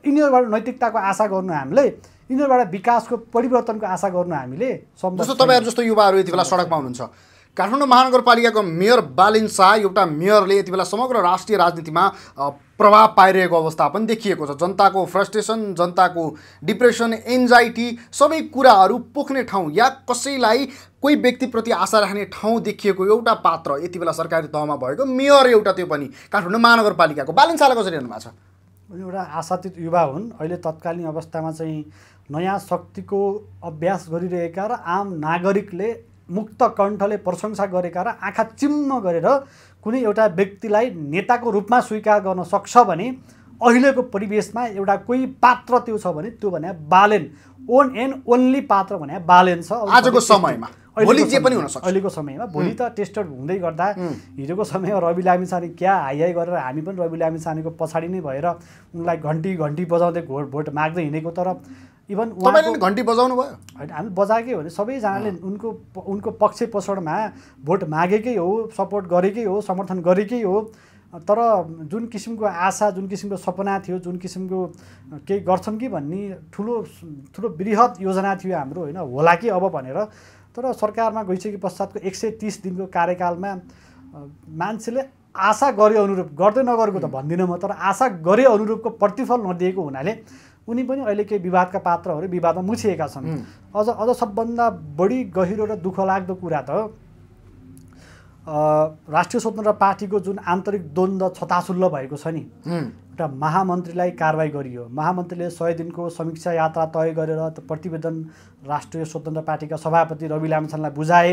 यिनीहरूबाट नैतिकताको आशा गर्नु हामीले, यिनीहरूबाट विकासको परिवर्तनको आशा गर्नु हामीले सम्भव। जस्तो तपाईहरु जस्तो युवाहरु यति बेला सडकमा हुनुहुन्छ, काठमाडौँ महानगरपालिकाको मेयर बालिन शाह एउटा मेयरले यति बेला समग्र राष्ट्रिय राजनीतिमा प्रभाव पाइरहेको अवस्था पनि देखिएको छ। जनताको फ्रस्ट्रेसन, जनताको डिप्रेसन, एन्जाइटी सबै कुराहरू पोख्ने ठाउँ या कसैलाई कोही व्यक्तिप्रति आशा राख्ने ठाउँ देखिएको एउटा पात्र यति बेला सरकारी तहमा भएको मेयर एउटा, त्यो पनि काठमाडौँ महानगरपालिकाको। बालिन शाहलाई कसरी हेर्नु भएको छ? एउटा आशातीत युवा हुन्। अहिले तत्कालीन अवस्थामा चाहिँ नयाँ शक्तिको अभ्यास गरिरहेका र आम नागरिकले मुक्त कण्ठले प्रशंसा गरेका र आँखा चिम्म गरेर कुनै एउटा व्यक्तिलाई नेताको रूपमा स्वीकार गर्न सक्छ भने अहिलेको परिवेशमा एउटा कोही पात्र त्यो छ भने त्यो भने बालेन, ओन एन्ड ओन्ली पात्र भने बालेन छ आजको समयमा। भोलि जे पनि हुन सक्छ अहिलेको समयमा, भोलि त टेस्टेड हुँदै गर्दा हिजोको समयमा रवि लामिछाने क्या हाइहाइ गरेर हामी पनि रवि लामिछानेको पछाडि नै भएर उनलाई घन्टी घन्टी बजाउँदै भोट भोट माग्दै हिँडेको। तर इभन तपाईले घण्टी बजाउनु भयो हैन, हामी बजाएकै हो नि। सबैजनाले उनको उनको पक्ष पोषणमा भोट मागेकै हो, सपोर्ट गरेकै हो, समर्थन गरेकै हो। तर जुन किसिमको आशा, जुन किसिमको सपना थियो, जुन किसिमको केही गर्छन् कि भन्ने ठुलो ठुलो बृहत योजना थियो हाम्रो हैन, होला कि अब भनेर। तर सरकारमा गइसके पश्चातको एक सय तीस दिनको कार्यकालमा मान्छेले आशा गरे अनुरूप गर्दै नगरेको त भन्दिन म, तर आशा गरे अनुरूपको प्रतिफल नदिएको हुनाले उनी पनि अहिले केही विवादका पात्रहरू विवादमा मुछिएका छन्। अझ अझ सबभन्दा बढी गहिरो र दुःख लाग्दो कुरा त राष्ट्रिय स्वतन्त्र पार्टीको जुन आन्तरिक द्वन्द्व छताछुल्ल भएको छ नि। एउटा महामन्त्रीलाई कारवाही गरियो, महामन्त्रीले सय दिनको समीक्षा यात्रा तय गरेर प्रतिवेदन राष्ट्रिय स्वतन्त्र पार्टीका सभापति रवि लामिछानेलाई बुझाए।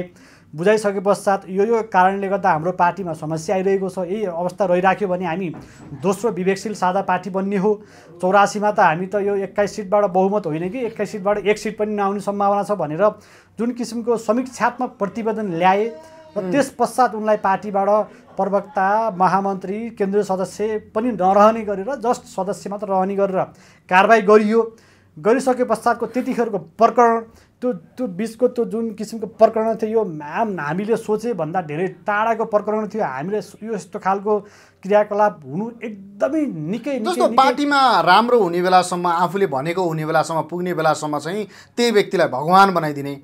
बुझाइसके पश्चात यो यो कारणले गर्दा हाम्रो पार्टीमा समस्या आइरहेको छ, यही अवस्था रहिराख्यो भने हामी दोस्रो विवेकशील साझा पार्टी बन्ने हो। चौरासीमा त हामी त यो एक्काइस सिटबाट बहुमत होइन कि एक्काइस सिटबाट एक सिट पनि नआउने सम्भावना छ भनेर जुन किसिमको समीक्षात्मक प्रतिवेदन ल्याए र त्यस पश्चात उनलाई पार्टीबाट प्रवक्ता, महामन्त्री, केन्द्रीय सदस्य पनि नरहने गरेर जस्ट सदस्य मात्र रहने गरेर कारवाही गरियो। गरिसके पश्चातको त्यतिखेरको प्रकरण त्यो त्यो बीचको त्यो जुन किसिमको प्रकरण थियो, यो आम हामीले सोचे भन्दा धेरै टाढाको प्रकरण थियो। हामीले यो यस्तो खालको क्रियाकलाप हुनु एकदमै निकै जस्तो पार्टीमा राम्रो हुने बेलासम्म, आफूले भनेको हुने बेलासम्म, पुग्ने बेलासम्म चाहिँ त्यही व्यक्तिलाई भगवान बनाइदिने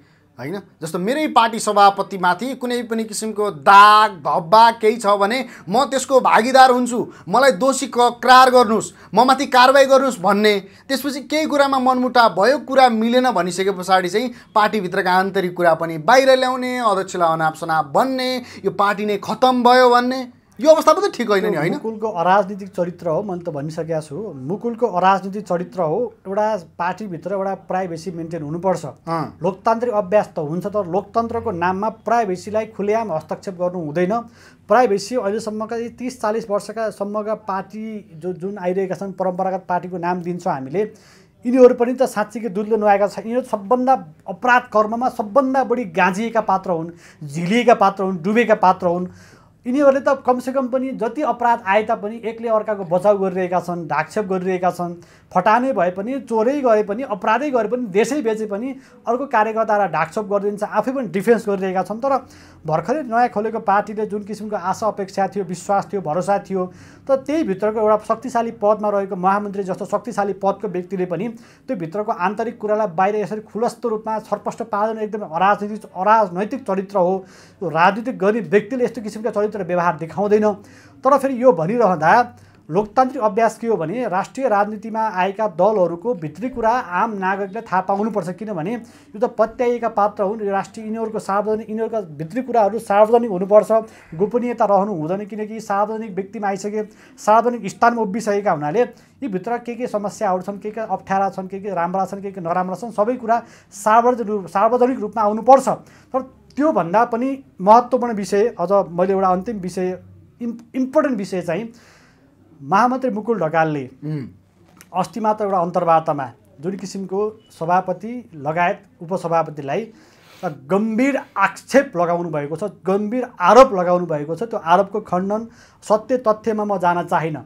हैन। जस्तो मेरै पार्टी सभापतिमाथि कुनै पनि किसिमको दाग धब्बा केही छ भने म त्यसको भागीदार हुन्छु, मलाई दोषी करार गर्नुस्, म माथि कारवाही गर्नुस् भन्ने। त्यसपछि केही कुरामा मनमुटाव भयो, कुरा मिलेन भनिसके पछाडि चाहिँ पार्टीभित्रका आन्तरिक कुरा पनि बाहिर ल्याउने, अध्यक्षलाई अनापसनाप भन्ने, यो पार्टी नै खत्तम भयो भन्ने, यो अवस्था पनि ठिक होइन नि हैन। मुकुलको अराजनीतिक चरित्र हो, मैले त भनिसकेको छु, मुकुलको अराजनीतिक चरित्र हो। एउटा पार्टीभित्र एउटा प्राइभेसी मेन्टेन हुनुपर्छ। लोकतान्त्रिक अभ्यास त हुन्छ, तर लोकतन्त्रको नाममा प्राइभेसीलाई खुलेआम हस्तक्षेप गर्नु हुँदैन। प्राइभेसी अहिलेसम्मका तीस चालीस वर्षका सम्मका पार्टी जो जुन आइरहेका छन्, परम्परागत पार्टीको नाम दिन्छौँ हामीले, यिनीहरू पनि त साँच्चीकै दुधले नुहाएका छन्। यिनीहरू सबभन्दा अपराध कर्ममा सबभन्दा बढी गाँजिएका पात्र हुन्, झिलिएका पात्र हुन्, डुबेका पात्र हुन्। यिनीहरूले त कमसेकम पनि जति अपराध आए तापनि एकले अर्काको बचाउ गरिरहेका छन्, ढाकछेप गरिरहेका छन्। फटाने भए पनि, चोरै गए पनि, अपराधै गरे पनि, देशै बेचे पनि अर्को कार्यकर्तालाई ढाकछोप गरिदिन्छ, आफै पनि डिफेन्स गरिरहेका छन्। तर भर्खरै नयाँ खोलेको पार्टीले जुन किसिमको आशा अपेक्षा थियो, विश्वास थियो, भरोसा थियो, त त्यही भित्रको एउटा शक्तिशाली पदमा रहेको महामन्त्री जस्तो शक्तिशाली पदको व्यक्तिले पनि त्यो भित्रको आन्तरिक कुरालाई बाहिर यसरी खुलस्त रूपमा छरपष्ट पार्न एकदम अराजनीतिक अराजनैतिक चरित्र हो। यो राजनीतिक गर्ने व्यक्तिले यस्तो किसिमका व्यवहार देखाउँदैन। तर फेरि यो भनिरहँदा लोकतान्त्रिक अभ्यास के हो भने राष्ट्रिय राजनीतिमा आएका दलहरूको भित्री कुरा आम नागरिकले थाहा पाउनुपर्छ, किनभने यो त पत्याइएका पात्र हुन्। राष्ट्रिय यिनीहरूको सार्वजनिक यिनीहरूका भित्री कुराहरू सार्वजनिक हुनुपर्छ, गोपनीयता रहनु हुँदैन, किनकि सार्वजनिक व्यक्तिमा आइसके सार्वजनिक स्थानमा उभिसकेका हुनाले यी भित्र के के समस्याहरू छन्, के के अप्ठ्यारा छन्, के के राम्रा छन्, के के नराम्रा छन्, सबै कुरा सार्वजनिक रूप सार्वजनिक रूपमा आउनुपर्छ। तर त्यो भन्दा पनि महत्त्वपूर्ण विषय, अझ मैले एउटा अन्तिम विषय इम्पोर्टेन्ट विषय चाहिँ महामन्त्री मुकुल ढकालले अस्ति मात्र एउटा अन्तर्वार्तामा जुन किसिमको सभापति लगायत उपसभापतिलाई गंभीर आक्षेप लगाउनु भएको छ, गंभीर आरोप लगाउनु भएको छ। त्यो आरोपको खण्डन सत्य तथ्यमा म जान चाहन्न।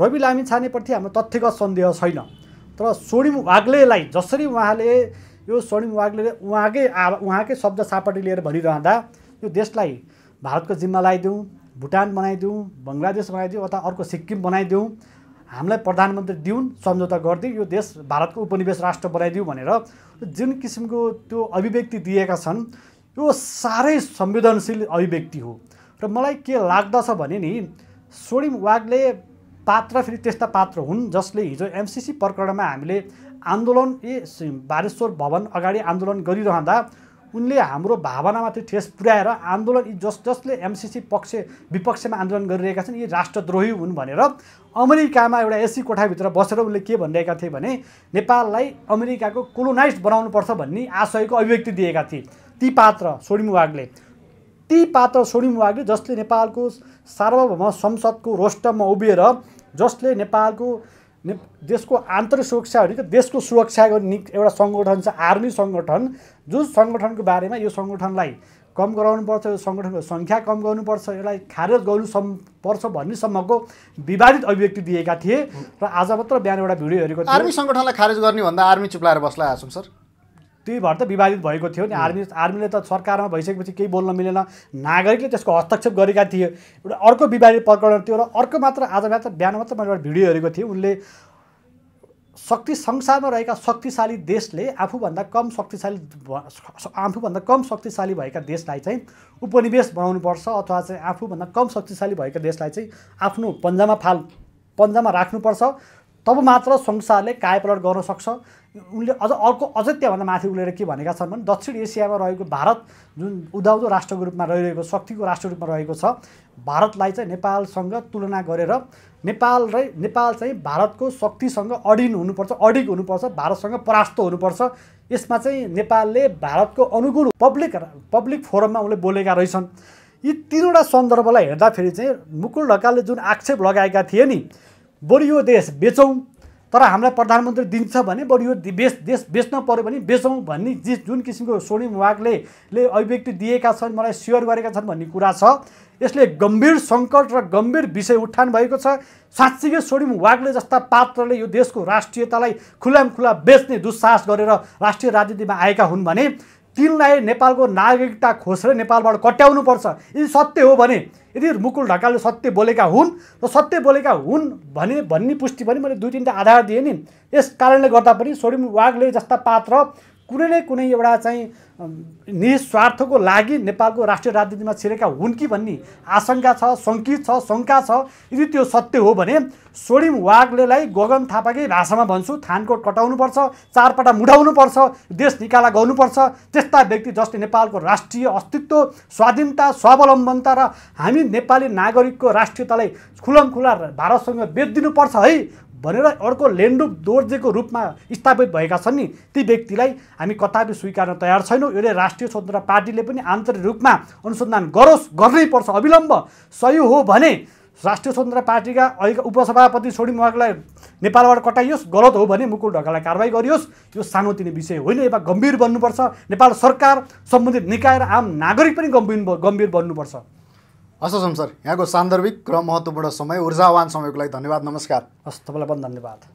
रवि लामिछानेप्रति हाम्रो तथ्यगत सन्देह छैन, तर स्वर्णिम वाग्लेलाई जसरी उहाँले यो स्वर्णिम वाग्लेले उहाँकै उहाँकै शब्द सापटी लिएर भनिरहँदा यो देशलाई भारतको जिम्मा लगाइदिउँ, भुटान बनाइदिउँ, बंग्लादेश बनाइदिउँ अथवा अर्को सिक्किम बनाइदिउँ, हामीलाई प्रधानमन्त्री दिउन्, सम्झौता गरिदिउँ, यो देश भारतको उपनिवेश राष्ट्र बनाइदिउँ भनेर जुन किसिमको त्यो अभिव्यक्ति दिएका छन् यो सारै संवेदनशील अभिव्यक्ति हो। र मलाई के लाग्दछ भने नि स्वर्णिम वाग्ले पात्र फेरि त्यस्ता पात्र हुन् जसले हिजो एमसीसी प्रकरणमा हामीले आन्दोलन ए बारेश्वर भवन अगाडि आन्दोलन गरिरहँदा उनले हाम्रो भावनामाथि ठेस पुर्याएर आन्दोलन यी जस जसले एमसीसी पक्ष विपक्षमा आन्दोलन गरिरहेका छन् यी राष्ट्रद्रोही हुन् भनेर अमेरिकामा एउटा एसी कोठाभित्र बसेर उनले के भनिरहेका थिए भने नेपाललाई अमेरिकाको कोलोनाइज बनाउनुपर्छ भन्ने आशयको अभिव्यक्ति दिएका थिए। ती पात्र स्वर्णिम वाग्ले ती पात्र स्वर्णिम वाग्ले जसले नेपालको सार्वभौम संसदको रोस्टममा उभिएर जसले नेपालको ने देशको आन्तरिक सुरक्षा भनेको देशको सुरक्षा गर्ने एउटा संगठन छ आर्मी संगठन, जो संगठनको बारेमा यो संगठनलाई कम गराउनुपर्छ, यो संगठनको संख्या कम गर्नुपर्छ, यसलाई खारेज गर्नुपर्छ भन्ने सम्मको विवादित अभिव्यक्ति दिएका थिए। र आज मात्र बिहान एउटा भिडियो हेरेको थिएँ, आर्मी संगठनलाई खारेज गर्ने भन्दा आर्मी चुप्लाएर बस्ला आछौँ सर, त्यही भएर त विवादित भएको थियो नि। आर्मी आर्मीले त सरकारमा भइसकेपछि केही बोल्न मिलेन, नागरिकले त्यसको हस्तक्षेप गरेका थिए, एउटा अर्को विवादित प्रकरण थियो। र अर्को मात्र आज मात्र बिहान मात्र मैले एउटा भिडियो हेरेको थिएँ, उनले शक्ति संसारमा रहेका शक्तिशाली देशले आफूभन्दा कम शक्तिशाली आफूभन्दा कम शक्तिशाली भएका देशलाई चाहिँ उपनिवेश बनाउनुपर्छ अथवा चाहिँ आफूभन्दा कम शक्तिशाली भएका देशलाई चाहिँ आफ्नो पन्जामा फाल पन्जामा राख्नुपर्छ, तब मात्र संसारले कायापलट गर्न सक्छ। उनले अझ अर्को अझ त्योभन्दा माथि उलेर के भनेका छन् भने दक्षिण एसियामा रहेको भारत जुन उदाउँदो राष्ट्रको रूपमा रहिरहेको शक्तिको राष्ट्र रूपमा रहेको छ, भारतलाई चाहिँ नेपालसँग तुलना गरेर नेपाल र नेपाल चाहिँ भारतको शक्तिसँग अडिन हुनुपर्छ, अडिग हुनुपर्छ, भारतसँग परास्त हुनुपर्छ। यसमा चाहिँ नेपालले भारतको अनुकूल पब्लिक पब्लिक फोरममा उनले बोलेका रहेछन्। यी तीनवटा सन्दर्भलाई हेर्दाखेरि चाहिँ मुकुल ढकालले जुन आक्षेप लगाएका थिए नि बरु यो देश बेचौँ तर हामीलाई प्रधानमन्त्री दिन्छ भने, बरु यो देश देश बेच्न पर्यो भने बेचौँ भन्ने जिस जुन किसिमको स्वर्णिम वाग्ले ले अभिव्यक्ति दिएका छन्, मलाई स्योर गरेका छन् भन्ने कुरा छ। यसले गम्भीर सङ्कट र गम्भीर विषय उठान भएको छ। साँच्चीकै स्वर्णिम वाग्ले जस्ता पात्रले यो देशको राष्ट्रियतालाई खुलामखुला बेच्ने दुस्साहस गरेर राष्ट्रिय राजनीतिमा आएका हुन् भने तिनलाई नेपालको नागरिकता खोसेर नेपालबाट कट्याउनुपर्छ। यदि सत्य हो भने, यदि मुकुल ढकालले सत्य बोलेका हुन् र सत्य बोलेका हुन् भने भन्ने पुष्टि पनि मैले दुई तिनवटा आधार दिएँ नि। यस कारणले गर्दा पनि स्वर्णिम वाग्ले जस्ता पात्र कुनै न कुनै एउटा चाहिँ निस्वार्थको लागि नेपालको राष्ट्रिय राजनीतिमा छिरेका हुन् कि भन्ने आशंका छ, शङ्कित छ, शङ्का छ। यदि त्यो सत्य हो भने स्वर्णिम वाग्लेलाई गगन थापाकै भाषामा भन्छु, थानकोट कटाउनुपर्छ, चारपटा मुडाउनुपर्छ, देश निकाला गर्नुपर्छ। त्यस्ता व्यक्ति जसले नेपालको राष्ट्रिय अस्तित्व, स्वाधीनता, स्वावलम्बनता र हामी नेपाली नागरिकको राष्ट्रियतालाई खुलमखुला भारतसँग बेचिदिनुपर्छ है भनेर अर्को लेन्डुप दोर्जेको रूपमा स्थापित भएका छन् नि, ती व्यक्तिलाई हामी कतापि स्वीकार्न तयार छैनौँ। यसले राष्ट्रिय स्वतन्त्र पार्टीले पनि आन्तरिक रूपमा अनुसन्धान गरोस्, गर्नै पर्छ अविलम्ब। सही हो भने राष्ट्रिय स्वतन्त्र पार्टीका अहिलेका उपसभापति स्वर्णिम वाग्लेलाई नेपालबाट कटाइयोस्, गलत हो भने मुकुल ढकाललाई कारवाही गरियोस्। यो सानोतिनो विषय होइन, यसमा गम्भीर बन्नुपर्छ। नेपाल सरकार, सम्बन्धित निकाय र आम नागरिक पनि गम्भीर गम्भीर बन्नुपर्छ। हस् सर, यहाँको सान्दर्भिक र महत्त्वपूर्ण समय, ऊर्जावान समयको लागि धन्यवाद। नमस्कार। हस्, तपाईँलाई पनि धन्यवाद।